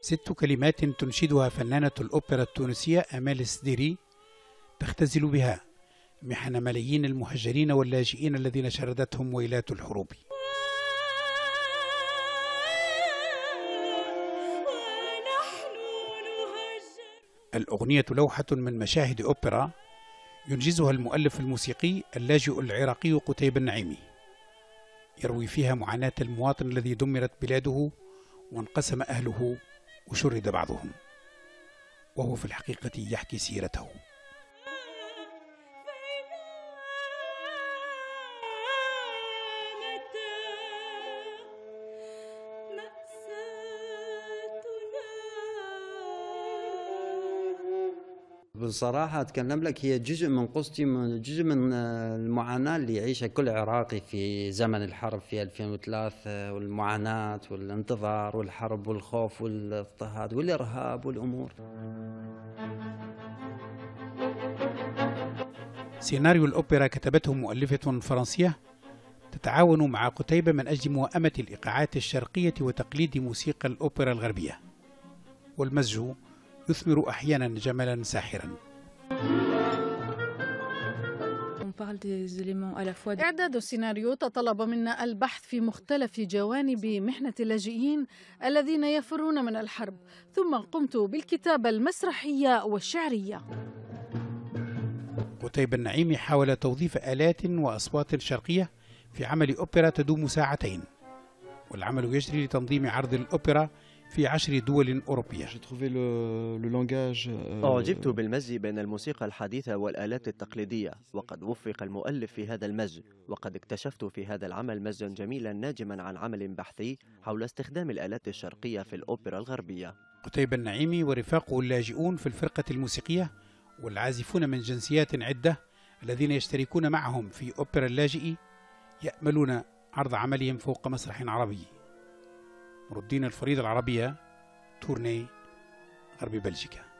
ست كلمات تنشدها فنانة الأوبرا التونسية أماليس ديري تختزل بها محن ملايين المهجرين واللاجئين الذين شردتهم ويلات الحروب. الأغنية لوحة من مشاهد أوبرا ينجزها المؤلف الموسيقي اللاجئ العراقي قتيبة النعيمي، يروي فيها معاناة المواطن الذي دمرت بلاده وانقسم أهله وشرد بعضهم، وهو في الحقيقة يحكي سيرته. بصراحة أتكلم لك، هي جزء من قصتي، من جزء من المعاناة اللي يعيشها كل عراقي في زمن الحرب في 2003، والمعاناة والانتظار والحرب والخوف والاضطهاد والإرهاب والأمور. سيناريو الأوبرا كتبته مؤلفة فرنسية تتعاون مع قتيبة من أجل موائمة الإيقاعات الشرقية وتقليد موسيقى الأوبرا الغربية، والمزج يثمر أحيانا جمالا ساحرا. إعداد السيناريو تطلب منا البحث في مختلف جوانب محنة اللاجئين الذين يفرون من الحرب، ثم قمت بالكتابة المسرحية والشعرية. قتيبة النعيمي حاول توظيف آلات وأصوات شرقية في عمل أوبرا تدوم ساعتين، والعمل يجري لتنظيم عرض الأوبرا في 10 دول أوروبية. أعجبت بالمزج بين الموسيقى الحديثة والآلات التقليدية، وقد وفق المؤلف في هذا المزج، وقد اكتشفت في هذا العمل مزجا جميلا ناجما عن عمل بحثي حول استخدام الآلات الشرقية في الأوبرا الغربية. قتيبة النعيمي ورفاقه اللاجئون في الفرقة الموسيقية والعازفون من جنسيات عدة الذين يشتركون معهم في أوبرا اللاجئ يأملون عرض عملهم فوق مسرح عربي. مردين الفريضة العربية، تورني، غرب بلجيكا.